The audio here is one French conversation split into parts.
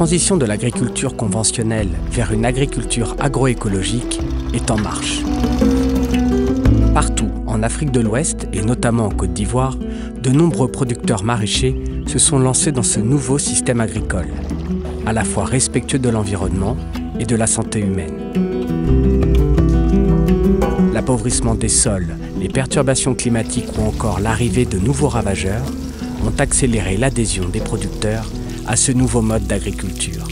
transition de l'agriculture conventionnelle vers une agriculture agroécologique est en marche. Partout en Afrique de l'Ouest et notamment en Côte d'Ivoire, de nombreux producteurs maraîchers se sont lancés dans ce nouveau système agricole, à la fois respectueux de l'environnement et de la santé humaine. L'appauvrissement des sols, les perturbations climatiques ou encore l'arrivée de nouveaux ravageurs ont accéléré l'adhésion des producteurs à ce nouveau mode d'agriculture.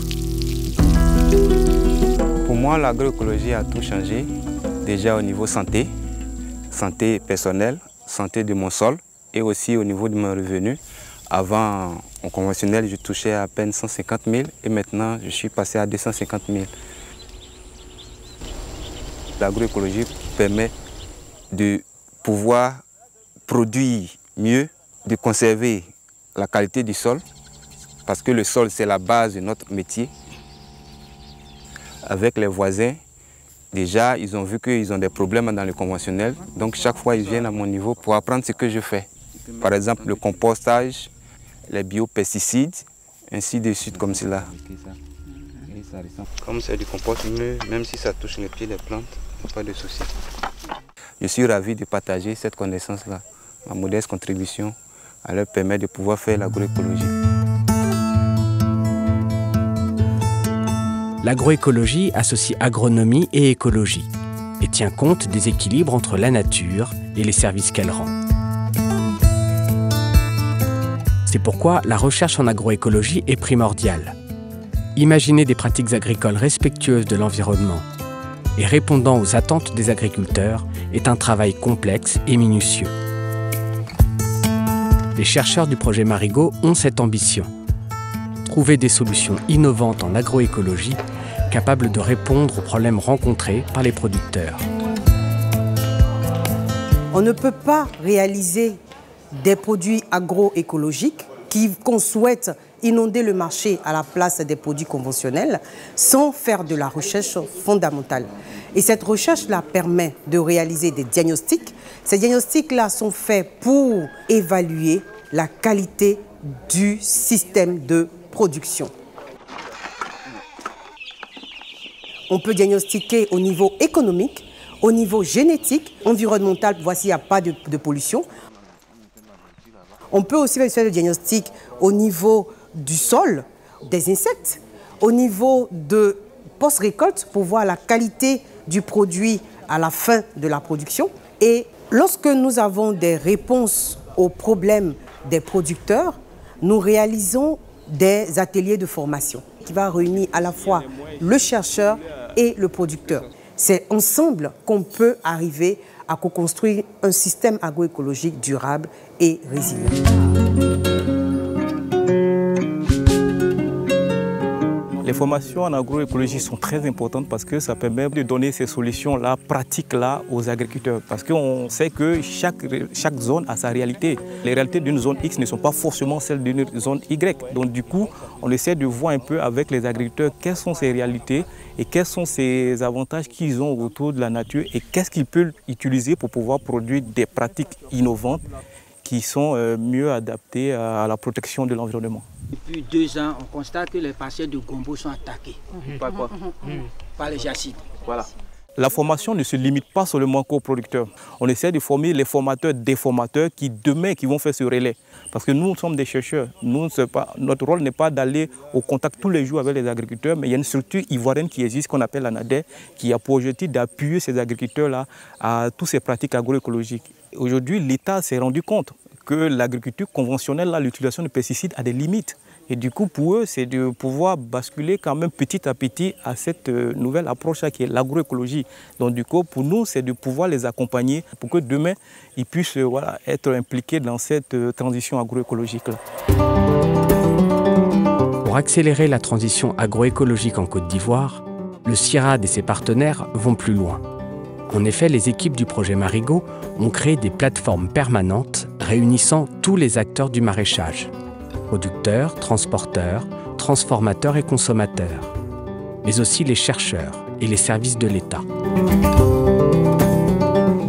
Pour moi, l'agroécologie a tout changé, déjà au niveau santé, santé personnelle, santé de mon sol et aussi au niveau de mon revenu. Avant, en conventionnel, je touchais à peine 150 000 et maintenant, je suis passé à 250 000. L'agroécologie permet de pouvoir produire mieux, de conserver la qualité du sol, parce que le sol, c'est la base de notre métier. Avec les voisins, déjà, ils ont vu qu'ils ont des problèmes dans le conventionnel, donc chaque fois, ils viennent à mon niveau pour apprendre ce que je fais. Par exemple, le compostage, les biopesticides, ainsi de suite comme cela. Comme c'est du compost, même si ça touche les pieds des plantes, pas de souci. Je suis ravi de partager cette connaissance-là. Ma modeste contribution à leur permet de pouvoir faire l'agroécologie. L'agroécologie associe agronomie et écologie et tient compte des équilibres entre la nature et les services qu'elle rend. C'est pourquoi la recherche en agroécologie est primordiale. Imaginer des pratiques agricoles respectueuses de l'environnement et répondant aux attentes des agriculteurs est un travail complexe et minutieux. Les chercheurs du projet Marigo ont cette ambition. Trouver des solutions innovantes en agroécologie capables de répondre aux problèmes rencontrés par les producteurs. On ne peut pas réaliser des produits agroécologiques qu'on souhaite inonder le marché à la place des produits conventionnels sans faire de la recherche fondamentale. Et cette recherche-là permet de réaliser des diagnostics. Ces diagnostics-là sont faits pour évaluer la qualité du système de production. On peut diagnostiquer au niveau économique, au niveau génétique, environnemental, voici, il n'y a pas de pollution. On peut aussi faire le diagnostic au niveau du sol, des insectes, au niveau de post-récolte pour voir la qualité du produit à la fin de la production. Et lorsque nous avons des réponses aux problèmes des producteurs, nous réalisons des ateliers de formation qui va réunir à la fois le chercheur et le producteur. C'est ensemble qu'on peut arriver à co-construire un système agroécologique durable et résilient. Les formations en agroécologie sont très importantes parce que ça permet de donner ces solutions-là, pratiques-là aux agriculteurs. Parce qu'on sait que chaque zone a sa réalité. Les réalités d'une zone X ne sont pas forcément celles d'une zone Y. Donc du coup, on essaie de voir un peu avec les agriculteurs quelles sont ces réalités et quels sont ces avantages qu'ils ont autour de la nature et qu'est-ce qu'ils peuvent utiliser pour pouvoir produire des pratiques innovantes qui sont mieux adaptées à la protection de l'environnement. Depuis 2 ans, on constate que les parcelles de gombo sont attaquées. Par quoi? Par les jacides. Voilà. La formation ne se limite pas seulement qu'aux producteurs. On essaie de former les formateurs, des formateurs qui demain qui vont faire ce relais. Parce que nous sommes des chercheurs. Nous, notre rôle n'est pas d'aller au contact tous les jours avec les agriculteurs, mais il y a une structure ivoirienne qui existe, qu'on appelle la NADER, qui a pour objectif d'appuyer ces agriculteurs-là à toutes ces pratiques agroécologiques. Aujourd'hui, l'État s'est rendu compte que l'agriculture conventionnelle, l'utilisation de pesticides a des limites. Et du coup, pour eux, c'est de pouvoir basculer quand même petit à petit à cette nouvelle approche qui est l'agroécologie. Donc du coup, pour nous, c'est de pouvoir les accompagner pour que demain, ils puissent voilà, être impliqués dans cette transition agroécologique-là. Pour accélérer la transition agroécologique en Côte d'Ivoire, le CIRAD et ses partenaires vont plus loin. En effet, les équipes du projet Marigo ont créé des plateformes permanentes réunissant tous les acteurs du maraîchage, producteurs, transporteurs, transformateurs et consommateurs, mais aussi les chercheurs et les services de l'État.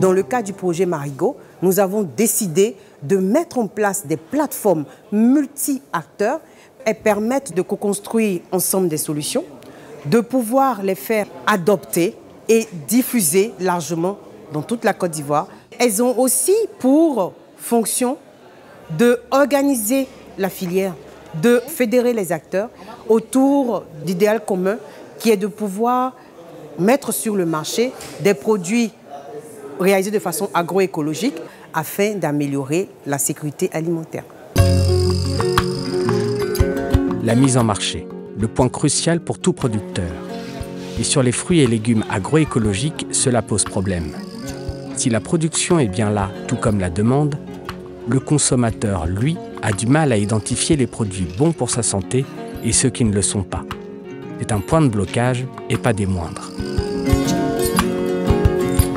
Dans le cas du projet Marigo, nous avons décidé de mettre en place des plateformes multi-acteurs elles permettent de co-construire ensemble des solutions, de pouvoir les faire adopter et diffuser largement dans toute la Côte d'Ivoire. Elles ont aussi pour fonction d'organiser la filière, de fédérer les acteurs autour d'idéal commun qui est de pouvoir mettre sur le marché des produits réalisés de façon agroécologique afin d'améliorer la sécurité alimentaire. La mise en marché, le point crucial pour tout producteur. Et sur les fruits et légumes agroécologiques, cela pose problème. Si la production est bien là, tout comme la demande, le consommateur, lui, a du mal à identifier les produits bons pour sa santé et ceux qui ne le sont pas. C'est un point de blocage et pas des moindres.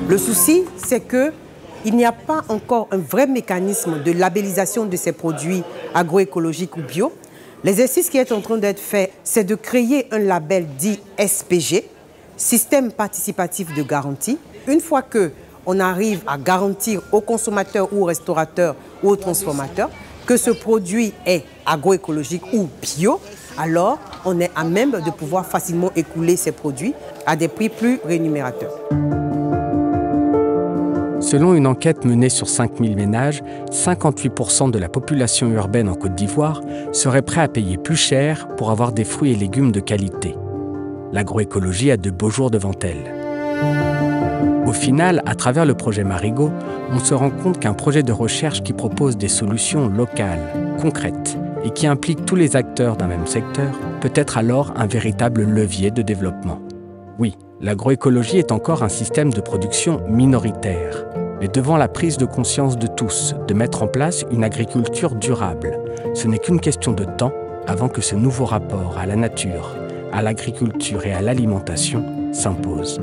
Le souci, c'est qu'il n'y a pas encore un vrai mécanisme de labellisation de ces produits agroécologiques ou bio. L'exercice qui est en train d'être fait, c'est de créer un label dit SPG, Système Participatif de Garantie. Une fois qu'on arrive à garantir aux consommateurs ou aux restaurateurs ou aux transformateurs que ce produit est agroécologique ou bio, alors on est à même de pouvoir facilement écouler ces produits à des prix plus rémunérateurs. Selon une enquête menée sur 5000 ménages, 58% de la population urbaine en Côte d'Ivoire serait prêt à payer plus cher pour avoir des fruits et légumes de qualité. L'agroécologie a de beaux jours devant elle. Au final, à travers le projet Marigo, on se rend compte qu'un projet de recherche qui propose des solutions locales, concrètes, et qui implique tous les acteurs d'un même secteur, peut être alors un véritable levier de développement. Oui, l'agroécologie est encore un système de production minoritaire. Mais devant la prise de conscience de tous de mettre en place une agriculture durable, ce n'est qu'une question de temps avant que ce nouveau rapport à la nature, à l'agriculture et à l'alimentation s'impose.